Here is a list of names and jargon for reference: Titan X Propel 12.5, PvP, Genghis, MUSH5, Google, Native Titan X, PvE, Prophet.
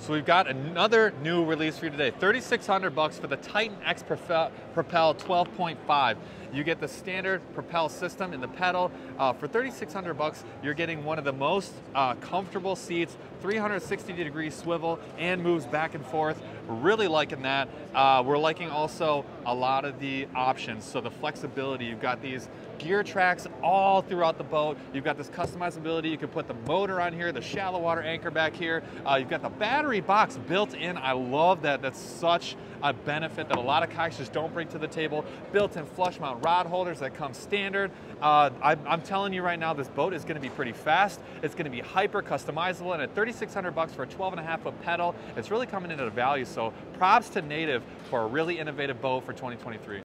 So we've got another new release for you today. $3,600 for the Titan X Propel 12.5. You get the standard Propel system in the pedal. For $3,600, you're getting one of the most comfortable seats, 360-degree swivel, and moves back and forth. We're really liking that. We're liking also a lot of the options, so the flexibility. You've got these gear tracks all throughout the boat. You've got this customizability. You can put the motor on here, the shallow water anchor back here. You've got the battery box built in. I love that. That's such a benefit that a lot of kayaks just don't bring to the table. Built-in flush mount rod holders that come standard. I'm telling you right now, this boat is gonna be pretty fast. It's gonna be hyper customizable, and at $3,600 for a 12.5-foot pedal, it's really coming in at a value. So props to Native for a really innovative boat for 2023.